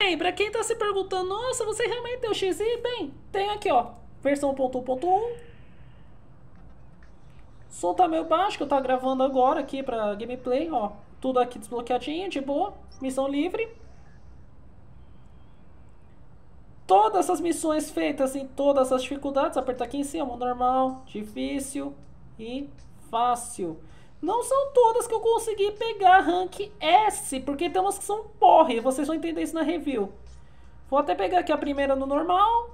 Bem, para quem tá se perguntando, nossa, você realmente tem o XI? Bem, tem aqui, ó, versão 1.1.1. Som tá meio baixo, que eu tô gravando agora aqui pra gameplay, ó. Tudo aqui desbloqueadinho, de boa, missão livre. Todas essas missões feitas em todas as dificuldades, aperta aqui em cima, normal, difícil e fácil. Não são todas que eu consegui pegar rank S, porque tem umas que são porre, vocês vão entender isso na review. Vou até pegar aqui a primeira no normal.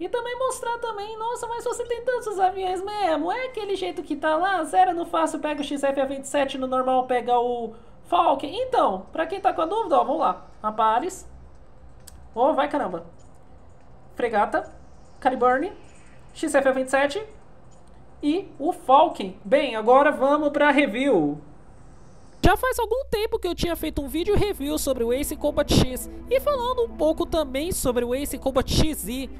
E também mostrar também, nossa, mas você tem tantos aviões mesmo, é aquele jeito que tá lá, zero no fácil, pega o XF-A27, no normal pega o Falcon. Então, pra quem tá com a dúvida, ó, vamos lá, Apares, oh, vai caramba, Fregata, Caliburn, XF-A27 e o Falcon. Bem, agora vamos pra review. Já faz algum tempo que eu tinha feito um vídeo review sobre o Ace Combat X e falando um pouco também sobre o Ace Combat XI,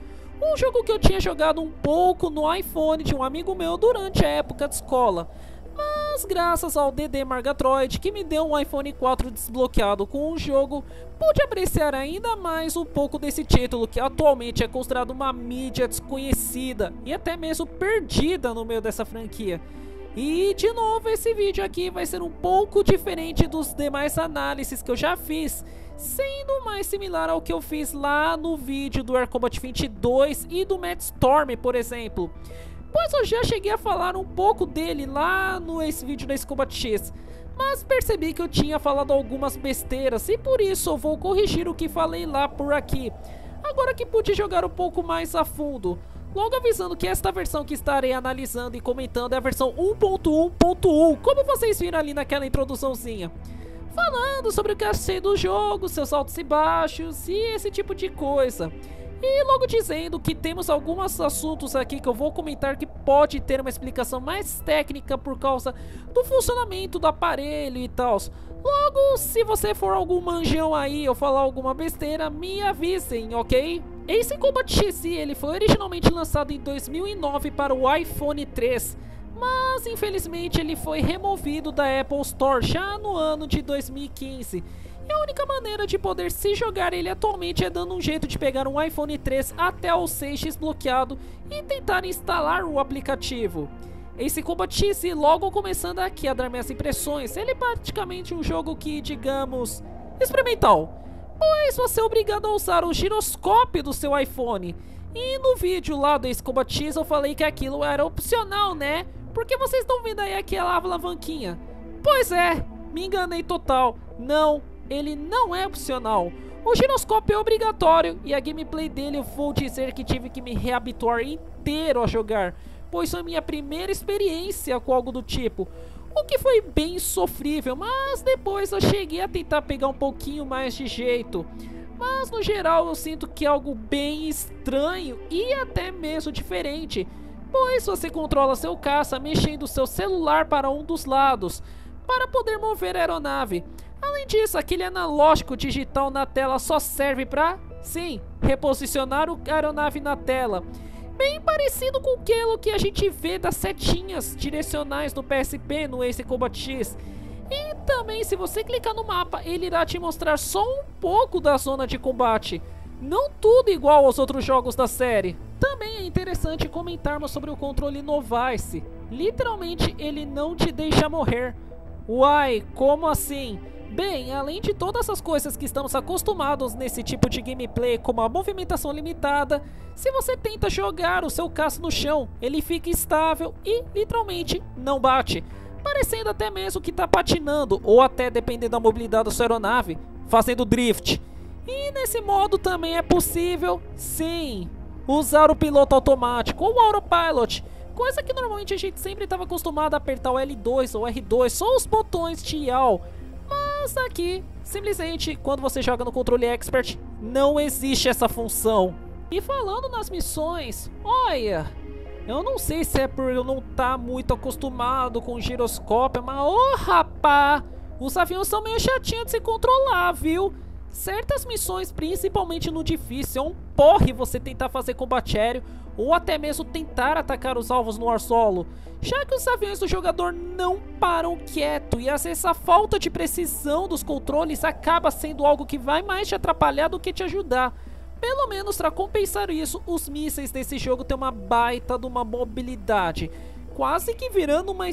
um jogo que eu tinha jogado um pouco no iPhone de um amigo meu durante a época de escola, mas graças ao DD MargaTroid, que me deu um iPhone 4 desbloqueado com um jogo, pude apreciar ainda mais um pouco desse título que atualmente é considerado uma mídia desconhecida e até mesmo perdida no meio dessa franquia. E de novo esse vídeo aqui vai ser um pouco diferente dos demais análises que eu já fiz, sendo mais similar ao que eu fiz lá no vídeo do Air Combat 22 e do Mad Storm, por exemplo, pois eu já cheguei a falar um pouco dele lá nesse vídeo da Ace Combat X, mas percebi que eu tinha falado algumas besteiras e por isso eu vou corrigir o que falei lá por aqui, agora que pude jogar um pouco mais a fundo. Logo avisando que esta versão que estarei analisando e comentando é a versão 1.1.1, como vocês viram ali naquela introduçãozinha. Falando sobre o que achei do jogo, seus altos e baixos e esse tipo de coisa. E logo dizendo que temos alguns assuntos aqui que eu vou comentar que pode ter uma explicação mais técnica por causa do funcionamento do aparelho e tal. Logo, se você for algum manjão aí ou falar alguma besteira, me avisem, ok? Ace Combat XI, ele foi originalmente lançado em 2009 para o iPhone 3, mas infelizmente ele foi removido da Apple Store já no ano de 2015. E a única maneira de poder se jogar ele atualmente é dando um jeito de pegar um iPhone 3 até o 6 desbloqueado e tentar instalar o aplicativo. Ace Combat XI, logo começando aqui a dar minhas impressões, ele é praticamente um jogo que, digamos, experimental, pois você é obrigado a usar o giroscópio do seu iPhone. E no vídeo lá do Ace Combat X eu falei que aquilo era opcional, né? Porque vocês estão vendo aí aquela alavanquinha. Pois é, me enganei total. Não, ele não é opcional. O giroscópio é obrigatório e a gameplay dele eu vou dizer que tive que me reabituar inteiro a jogar, pois foi minha primeira experiência com algo do tipo, o que foi bem sofrível, mas depois eu cheguei a tentar pegar um pouquinho mais de jeito. Mas no geral eu sinto que é algo bem estranho e até mesmo diferente, pois você controla seu caça mexendo seu celular para um dos lados, para poder mover a aeronave. Além disso, aquele analógico digital na tela só serve para, sim, reposicionar a aeronave na tela. Bem parecido com aquilo que a gente vê das setinhas direcionais do PSP no Ace Combat X. E também, se você clicar no mapa, ele irá te mostrar só um pouco da zona de combate, não tudo igual aos outros jogos da série. Também é interessante comentarmos sobre o controle no Vice. Literalmente, ele não te deixa morrer. Uai, como assim? Bem, além de todas essas coisas que estamos acostumados nesse tipo de gameplay, como a movimentação limitada, se você tenta jogar o seu caça no chão, ele fica estável e literalmente não bate, parecendo até mesmo que está patinando ou até, dependendo da mobilidade da sua aeronave, fazendo drift. E nesse modo também é possível, sim, usar o piloto automático ou o autopilot, coisa que normalmente a gente sempre estava acostumado a apertar o L2 ou R2, só os botões de YAL. Mas aqui, simplesmente, quando você joga no controle expert, não existe essa função. E falando nas missões, olha, eu não sei se é por eu não estar muito acostumado com giroscópio, mas ô rapá, os aviões são meio chatinhos de se controlar, viu? Certas missões, principalmente no difícil, é um porre você tentar fazer combate aéreo ou até mesmo tentar atacar os alvos no ar solo, já que os aviões do jogador não param quieto e essa falta de precisão dos controles acaba sendo algo que vai mais te atrapalhar do que te ajudar. Pelo menos para compensar isso, os mísseis desse jogo têm uma baita de uma mobilidade, quase que virando uma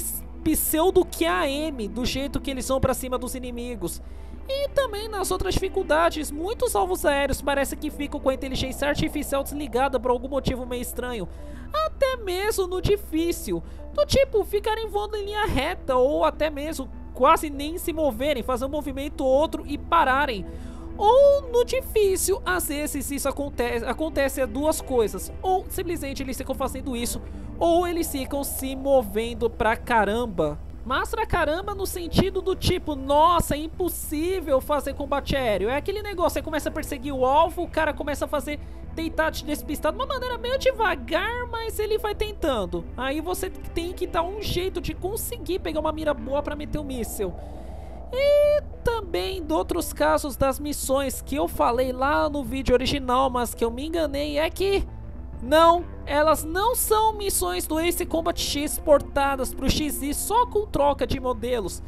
pseudo QAM do jeito que eles vão para cima dos inimigos. E também nas outras dificuldades, muitos alvos aéreos parece que ficam com a inteligência artificial desligada por algum motivo meio estranho. Até mesmo no difícil, do tipo ficarem voando em linha reta ou até mesmo quase nem se moverem, fazer um movimento ou outro e pararem. Ou no difícil, às vezes isso acontece duas coisas, ou simplesmente eles ficam fazendo isso, ou eles ficam se movendo pra caramba. Mas pra caramba no sentido do tipo, nossa, é impossível fazer combate aéreo. É aquele negócio, você começa a perseguir o alvo, o cara começa a fazer, tentar te despistar de uma maneira meio devagar, mas ele vai tentando. Aí você tem que dar um jeito de conseguir pegar uma mira boa pra meter o míssil. E também de outros casos das missões que eu falei lá no vídeo original, mas que eu me enganei, é que não, elas não são missões do Ace Combat X portadas para o XI só com troca de modelos.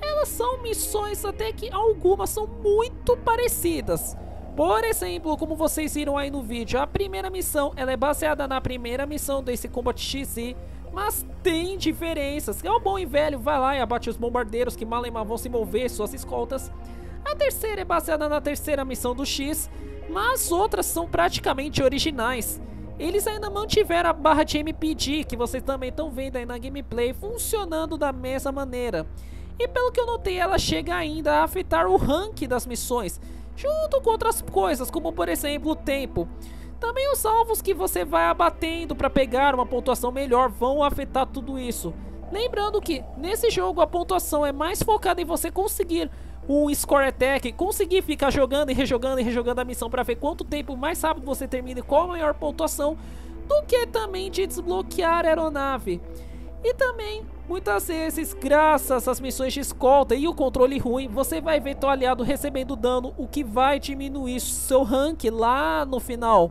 Elas são missões até que algumas são muito parecidas. Por exemplo, como vocês viram aí no vídeo, a primeira missão ela é baseada na primeira missão do Ace Combat XI, mas tem diferenças. É o bom e velho, vai lá e abate os bombardeiros que malemar vão se mover, suas escoltas. A terceira é baseada na terceira missão do X, mas outras são praticamente originais. Eles ainda mantiveram a barra de MPD, que vocês também estão vendo aí na gameplay, funcionando da mesma maneira. E pelo que eu notei, ela chega ainda a afetar o rank das missões, junto com outras coisas, como por exemplo o tempo. Também os alvos que você vai abatendo para pegar uma pontuação melhor vão afetar tudo isso. Lembrando que nesse jogo a pontuação é mais focada em você conseguir um score attack, conseguir ficar jogando e rejogando a missão para ver quanto tempo mais rápido você termina e qual a maior pontuação, do que também de desbloquear a aeronave. E também, muitas vezes, graças às missões de escolta e o controle ruim, você vai ver seu aliado recebendo dano, o que vai diminuir seu rank lá no final.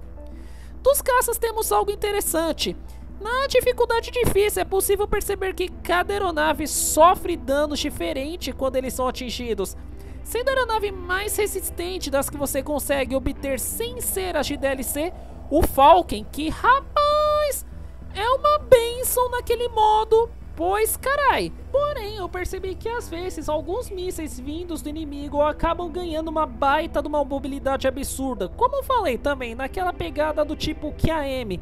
Dos caças temos algo interessante. Na dificuldade difícil é possível perceber que cada aeronave sofre danos diferentes quando eles são atingidos, sendo a aeronave mais resistente das que você consegue obter sem ser as de DLC, o Falcon, que rapaz, é uma benção naquele modo, pois carai. Porém eu percebi que às vezes alguns mísseis vindos do inimigo acabam ganhando uma baita de uma mobilidade absurda, como eu falei também, naquela pegada do tipo QAM.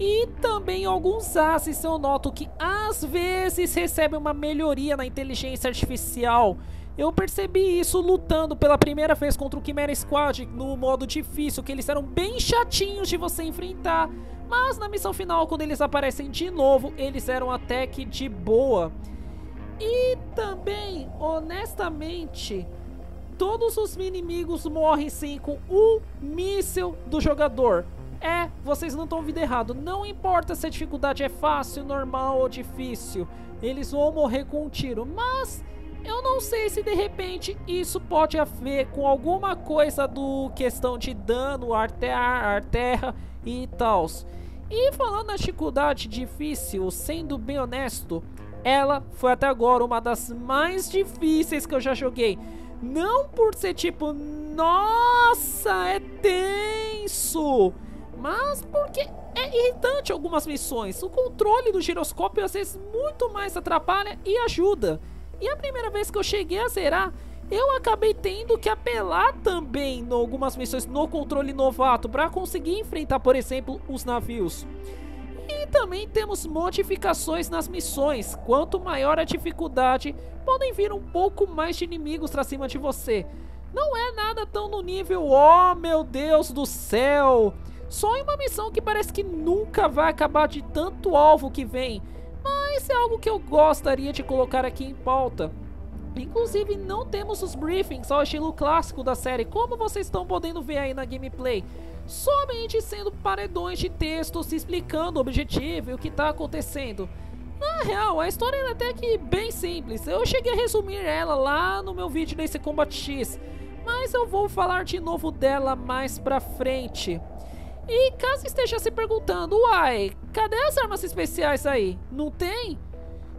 E também alguns aces eu noto que às vezes recebem uma melhoria na inteligência artificial. Eu percebi isso lutando pela primeira vez contra o Chimera Squad no modo difícil, que eles eram bem chatinhos de você enfrentar, mas na missão final, quando eles aparecem de novo, eles eram até que de boa. E também, honestamente, todos os inimigos morrem sim com um míssil do jogador. É, vocês não estão ouvindo errado, não importa se a dificuldade é fácil, normal ou difícil, eles vão morrer com um tiro. Mas eu não sei se de repente isso pode a ver com alguma coisa do questão de dano, ar-terra e tal. E falando na dificuldade difícil, sendo bem honesto, ela foi até agora uma das mais difíceis que eu já joguei. Não por ser tipo, nossa, é tenso, mas porque é irritante algumas missões. O controle do giroscópio às vezes muito mais atrapalha e ajuda. E a primeira vez que eu cheguei a zerar, eu acabei tendo que apelar também em algumas missões no controle novato para conseguir enfrentar, por exemplo, os navios. E também temos modificações nas missões. Quanto maior a dificuldade, podem vir um pouco mais de inimigos pra cima de você. Não é nada tão no nível, oh meu Deus do céu, só em uma missão que parece que nunca vai acabar de tanto alvo que vem. Mas é algo que eu gostaria de colocar aqui em pauta. Inclusive não temos os briefings ao estilo clássico da série, como vocês estão podendo ver aí na gameplay, somente sendo paredões de textos explicando o objetivo e o que está acontecendo. Na real, a história era até que bem simples, eu cheguei a resumir ela lá no meu vídeo desse Combat X, mas eu vou falar de novo dela mais pra frente. E caso esteja se perguntando, uai, cadê as armas especiais aí? Não tem?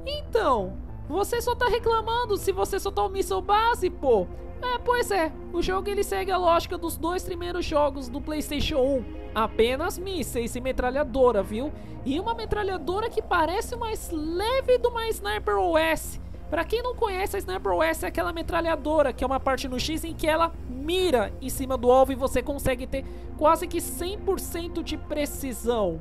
Então, você só tá reclamando se você só tá o missão base, pô. É, pois é, o jogo ele segue a lógica dos dois primeiros jogos do PlayStation 1. Apenas mísseis e metralhadora, viu? E uma metralhadora que parece mais leve do uma Sniper OS. Pra quem não conhece, a Sniper OS é aquela metralhadora que é uma parte no X em que ela mira em cima do alvo e você consegue ter quase que 100% de precisão.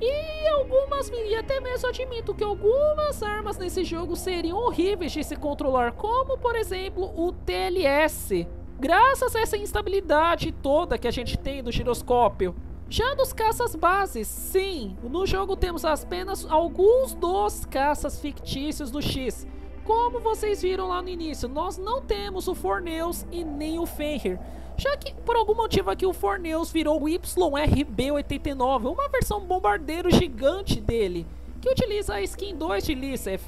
E algumas, e até mesmo admito que algumas armas nesse jogo seriam horríveis de se controlar, como por exemplo o TLS. Graças a essa instabilidade toda que a gente tem do giroscópio. Já dos caças bases, sim, no jogo temos apenas alguns dos caças fictícios do X. Como vocês viram lá no início, nós não temos o Forneus e nem o Fenrir. Já que por algum motivo aqui o Forneus virou o YRB89, uma versão bombardeiro gigante dele, que utiliza a skin 2 de Lyseth.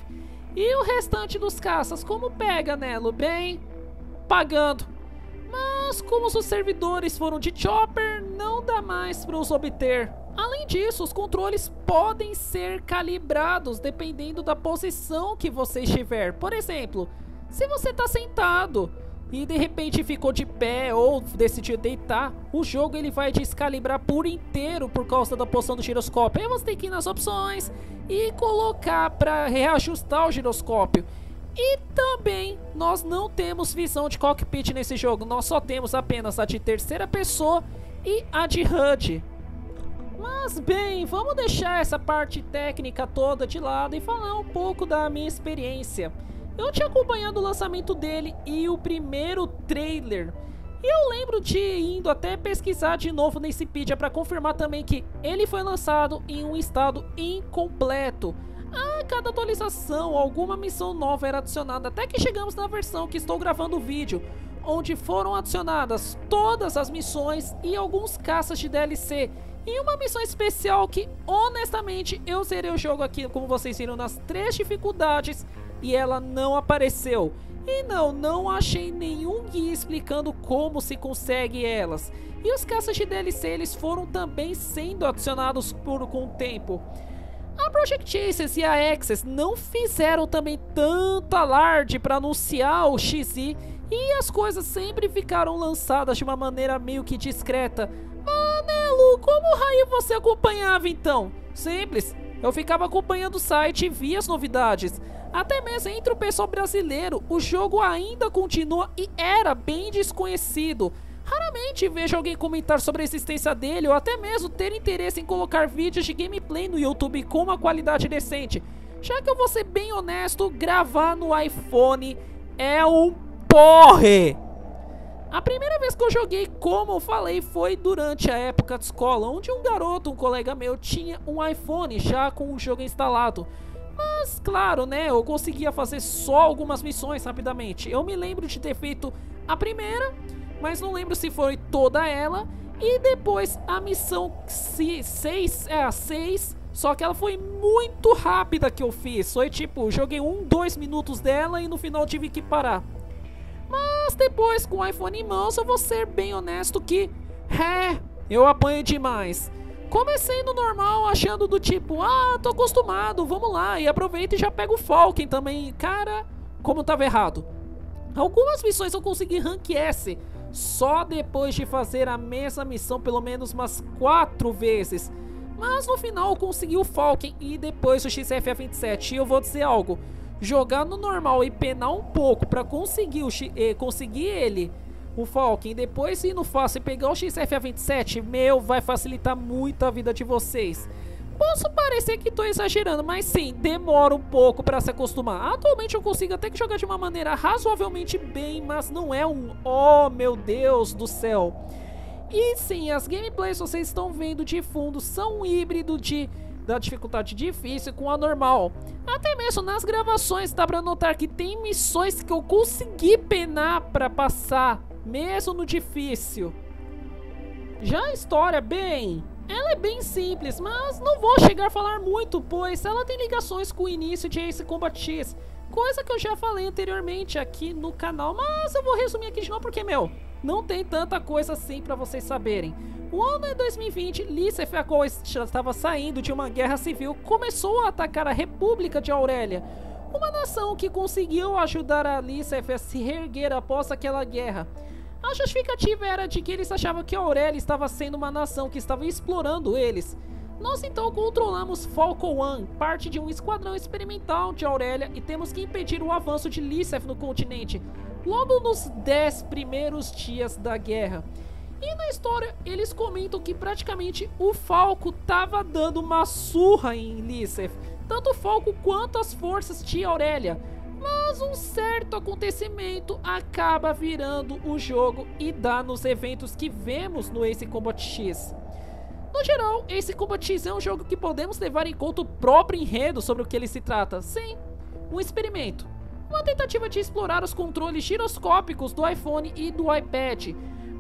E o restante dos caças, como pega, Nelo? Bem, pagando. Mas como os servidores foram de Chopper, não dá mais para os obter. Além disso, os controles podem ser calibrados dependendo da posição que você estiver. Por exemplo, se você está sentado e de repente ficou de pé ou decidiu deitar, o jogo ele vai descalibrar por inteiro por causa da posição do giroscópio. Aí você tem que ir nas opções e colocar para reajustar o giroscópio. E também nós não temos visão de cockpit nesse jogo, nós só temos apenas a de terceira pessoa e a de HUD. Mas bem, vamos deixar essa parte técnica toda de lado e falar um pouco da minha experiência. Eu tinha acompanhado o lançamento dele e o primeiro trailer. E eu lembro de indo até pesquisar de novo na Wikipedia para confirmar também que ele foi lançado em um estado incompleto. A cada atualização, alguma missão nova era adicionada, até que chegamos na versão que estou gravando o vídeo, onde foram adicionadas todas as missões e alguns caças de DLC, e uma missão especial que, honestamente, eu zerei o jogo aqui, como vocês viram, nas 3 dificuldades, e ela não apareceu. E não achei nenhum guia explicando como se consegue elas. E os caças de DLC, eles foram também sendo adicionados com o tempo. A Project Aces e a Access não fizeram também tanto alarde para anunciar o XI e as coisas sempre ficaram lançadas de uma maneira meio que discreta. Mas, Nelo, como raio você acompanhava então? Simples, eu ficava acompanhando o site e via as novidades. Até mesmo entre o pessoal brasileiro, o jogo ainda continua e era bem desconhecido. Raramente vejo alguém comentar sobre a existência dele ou até mesmo ter interesse em colocar vídeos de gameplay no YouTube com uma qualidade decente. Já que eu vou ser bem honesto, gravar no iPhone é um porre! A primeira vez que eu joguei, como eu falei, foi durante a época de escola, onde um garoto, um colega meu, tinha um iPhone já com o jogo instalado. Mas claro, né, eu conseguia fazer só algumas missões rapidamente. Eu me lembro de ter feito a primeira, mas não lembro se foi toda ela, e depois a missão 6, só que ela foi muito rápida que eu fiz, foi tipo, joguei 2 minutos dela e no final tive que parar. Mas depois com o iPhone em mãos, eu vou ser bem honesto que, eu apanhei demais. Comecei no normal achando do tipo, tô acostumado, vamos lá, e aproveita e já pega o Falcon também, cara, como tava errado. Algumas missões eu consegui rank S, só depois de fazer a mesma missão pelo menos umas 4 vezes. Mas no final eu consegui o Falcon e depois o XF-A27. E eu vou dizer algo, jogar no normal e penar um pouco pra conseguir, o Falcon, e depois ir no fácil e pegar o XF-A27, meu, vai facilitar muito a vida de vocês. Posso parecer que tô exagerando, mas sim, demora um pouco pra se acostumar. Atualmente eu consigo até que jogar de uma maneira razoavelmente bem, mas não é um oh meu Deus do céu. E sim, as gameplays vocês estão vendo de fundo são um híbrido da dificuldade difícil com a normal. Até mesmo nas gravações dá pra notar que tem missões que eu consegui penar pra passar, mesmo no difícil. Já a história, bem, ela é bem simples, mas não vou chegar a falar muito, pois ela tem ligações com o início de Ace Combat X, coisa que eu já falei anteriormente aqui no canal, mas eu vou resumir aqui de novo porque, meu, não tem tanta coisa assim pra vocês saberem. O ano é 2020, Lyseff já estava saindo de uma guerra civil, começou a atacar a República de Aurélia, uma nação que conseguiu ajudar a Lyseff a se reerguer após aquela guerra. A justificativa era de que eles achavam que Aurélia estava sendo uma nação que estava explorando eles. Nós então controlamos Falcon One, parte de um esquadrão experimental de Aurélia, e temos que impedir o avanço de Lyseff no continente, logo nos 10 primeiros dias da guerra. E na história, eles comentam que praticamente o Falco estava dando uma surra em Lyseff, tanto o Falco quanto as forças de Aurélia. Mas um certo acontecimento acaba virando o jogo e dá nos eventos que vemos no Ace Combat X. No geral, Ace Combat X é um jogo que podemos levar em conta o próprio enredo sobre o que ele se trata. Sim, um experimento. Uma tentativa de explorar os controles giroscópicos do iPhone e do iPad.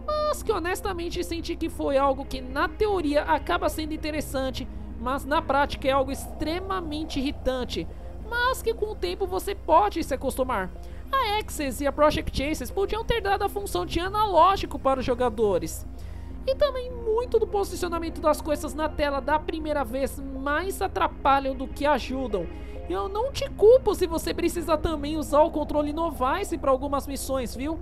Mas que honestamente senti que foi algo que na teoria acaba sendo interessante, mas na prática é algo extremamente irritante. Mas que com o tempo você pode se acostumar. A Aces e a Project Aces podiam ter dado a função de analógico para os jogadores. E também muito do posicionamento das coisas na tela da primeira vez mais atrapalham do que ajudam. Eu não te culpo se você precisa também usar o controle no Vice para algumas missões, viu?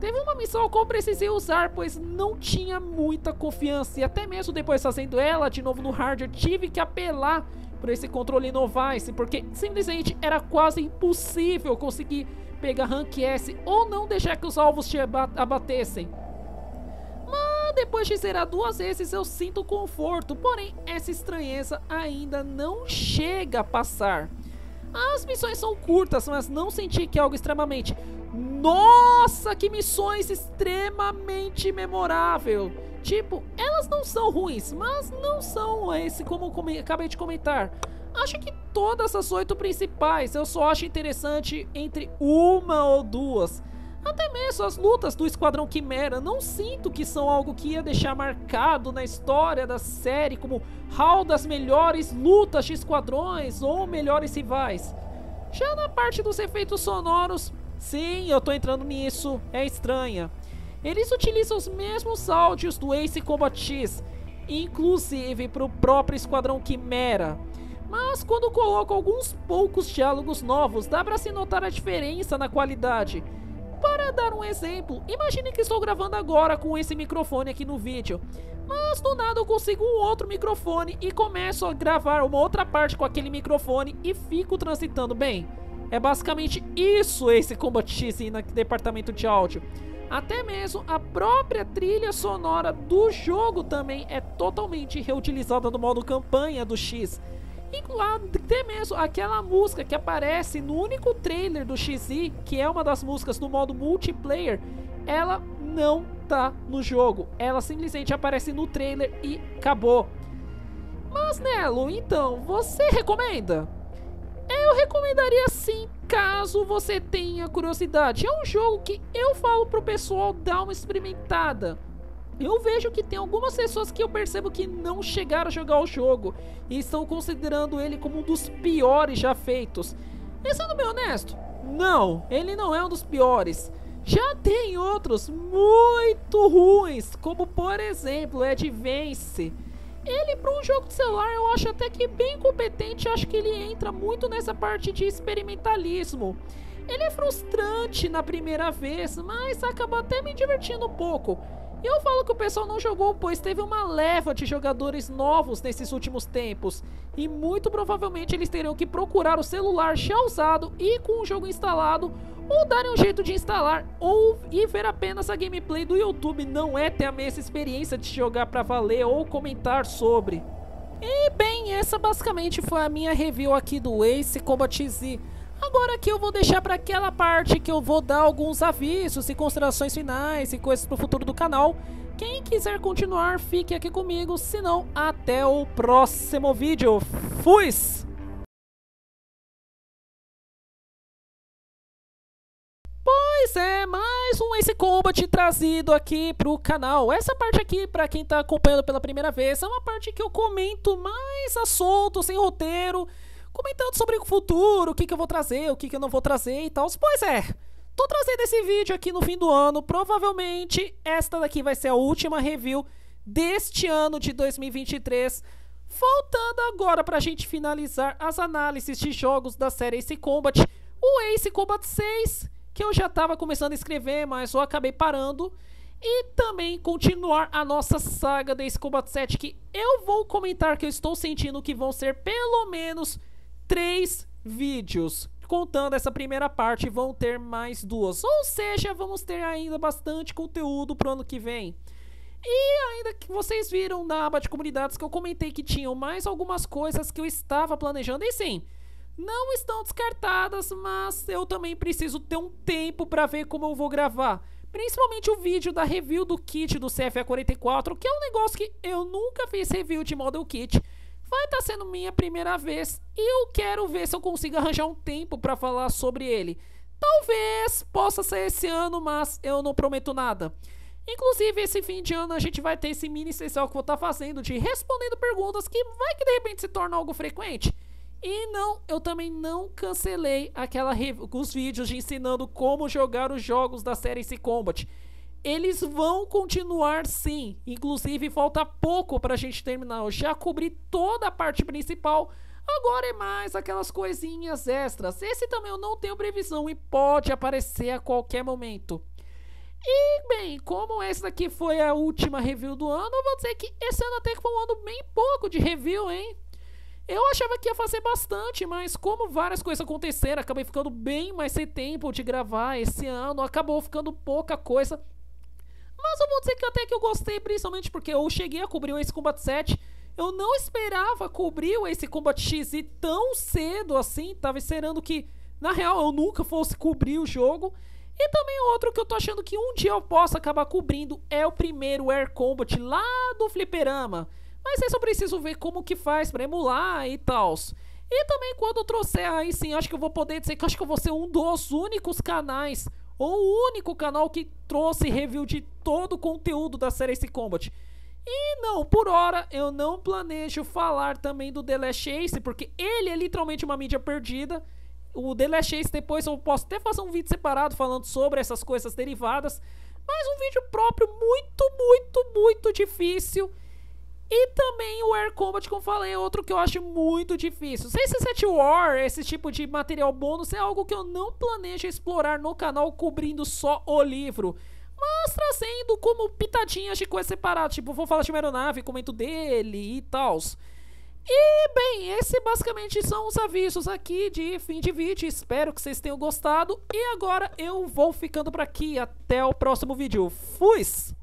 Teve uma missão que eu precisei usar, pois não tinha muita confiança, e até mesmo depois fazendo ela de novo no hard, eu tive que apelar por esse controle no Vice, porque simplesmente era quase impossível conseguir pegar Rank S ou não deixar que os alvos te abatessem. Mas depois de zerar 2 vezes eu sinto conforto, porém essa estranheza ainda não chega a passar. As missões são curtas, mas não senti que é algo extremamente... Nossa, que missões extremamente memorável! Tipo, elas não são ruins, mas não são esse como acabei de comentar. Acho que todas as 8 principais eu só acho interessante entre uma ou duas. Até mesmo as lutas do Esquadrão Chimera não sinto que são algo que ia deixar marcado na história da série como hall das melhores lutas de esquadrões ou melhores rivais. Já na parte dos efeitos sonoros, sim, eu tô entrando nisso, é estranha. Eles utilizam os mesmos áudios do Ace Combat X, inclusive para o próprio Esquadrão Chimera. Mas quando coloco alguns poucos diálogos novos, dá para se notar a diferença na qualidade. Para dar um exemplo, imagine que estou gravando agora com esse microfone aqui no vídeo, mas do nada eu consigo um outro microfone e começo a gravar uma outra parte com aquele microfone e fico transitando bem. É basicamente isso Ace Combat X no departamento de áudio. Até mesmo a própria trilha sonora do jogo também é totalmente reutilizada no modo campanha do X. Até mesmo aquela música que aparece no único trailer do XI, que é uma das músicas do modo multiplayer, ela não tá no jogo. Ela simplesmente aparece no trailer e acabou. Mas Nelo, então, você recomenda? Eu recomendaria sim, caso você tenha curiosidade. É um jogo que eu falo pro pessoal dar uma experimentada. Eu vejo que tem algumas pessoas que eu percebo que não chegaram a jogar o jogo e estão considerando ele como um dos piores já feitos. E sendo bem honesto, não, ele não é um dos piores. Já tem outros muito ruins, como por exemplo Advance. Ele para um jogo de celular eu acho até que bem competente, acho que ele entra muito nessa parte de experimentalismo. Ele é frustrante na primeira vez, mas acaba até me divertindo um pouco. E eu falo que o pessoal não jogou, pois teve uma leva de jogadores novos nesses últimos tempos. E muito provavelmente eles terão que procurar o celular já usado e com o jogo instalado, ou darem um jeito de instalar, ou e ver apenas a gameplay do YouTube, não é ter a mesma experiência de jogar pra valer ou comentar sobre. E bem, essa basicamente foi a minha review aqui do Ace Combat XI. Agora aqui eu vou deixar para aquela parte que eu vou dar alguns avisos e considerações finais e coisas para o futuro do canal. Quem quiser continuar, fique aqui comigo, senão até o próximo vídeo. Fui! Pois é, mais um Ace Combat trazido aqui pro canal. Essa parte aqui, pra quem tá acompanhando pela primeira vez, é uma parte que eu comento mais a solto, sem roteiro, comentando sobre o futuro, o que eu vou trazer, o que eu não vou trazer e tal. Pois é, tô trazendo esse vídeo aqui no fim do ano. Provavelmente esta daqui vai ser a última review deste ano de 2023. Faltando agora para a gente finalizar as análises de jogos da série Ace Combat, o Ace Combat 6, que eu já estava começando a escrever, mas eu acabei parando, e também continuar a nossa saga da Ace Combat 7, que eu vou comentar que eu estou sentindo que vão ser pelo menos 3 vídeos. Contando essa primeira parte, vão ter mais 2, ou seja, vamos ter ainda bastante conteúdo para o ano que vem. E ainda que vocês viram na aba de comunidades que eu comentei que tinham mais algumas coisas que eu estava planejando, e sim, não estão descartadas, mas eu também preciso ter um tempo para ver como eu vou gravar. Principalmente o vídeo da review do kit do CF-44, que é um negócio que eu nunca fiz review de model kit. Vai estar sendo minha primeira vez e eu quero ver se eu consigo arranjar um tempo para falar sobre ele. Talvez possa ser esse ano, mas eu não prometo nada. Inclusive, esse fim de ano a gente vai ter esse mini especial que eu vou estar fazendo de respondendo perguntas que vai que de repente se torna algo frequente. E não, eu também não cancelei os vídeos de ensinando como jogar os jogos da série Ace Combat. Eles vão continuar sim, inclusive falta pouco pra gente terminar, eu já cobri toda a parte principal, agora é mais aquelas coisinhas extras. Esse também eu não tenho previsão e pode aparecer a qualquer momento. E bem, como essa daqui foi a última review do ano, eu vou dizer que esse ano até que foi um ano bem pouco de review, hein? Eu achava que ia fazer bastante, mas como várias coisas aconteceram, acabei ficando bem mais sem tempo de gravar esse ano, acabou ficando pouca coisa. Mas eu vou dizer que até que eu gostei, principalmente porque eu cheguei a cobrir o Ace Combat 7, eu não esperava cobrir o Ace Combat XI tão cedo assim, tava esperando que, na real, eu nunca fosse cobrir o jogo. E também outro que eu tô achando que um dia eu posso acabar cobrindo é o primeiro Air Combat lá do fliperama. Mas esse eu preciso ver como que faz pra emular e tal. E também quando eu trouxer aí sim, acho que eu vou poder dizer que acho que eu vou ser um dos únicos canais, ou o único canal que trouxe review de todo o conteúdo da série Ace Combat. E não, por hora eu não planejo falar também do The Last Ace, porque ele é literalmente uma mídia perdida. O The Last Ace depois eu posso até fazer um vídeo separado falando sobre essas coisas derivadas. Mas um vídeo próprio muito difícil. E também o Air Combat, como eu falei, é outro que eu acho muito difícil. Esse Set War, esse tipo de material bônus é algo que eu não planejo explorar no canal cobrindo só o livro, mas trazendo como pitadinhas de coisas separadas. Tipo, vou falar de uma aeronave, comento dele e tals. E bem, esses basicamente são os avisos aqui de fim de vídeo, espero que vocês tenham gostado. E agora eu vou ficando por aqui, até o próximo vídeo, fui!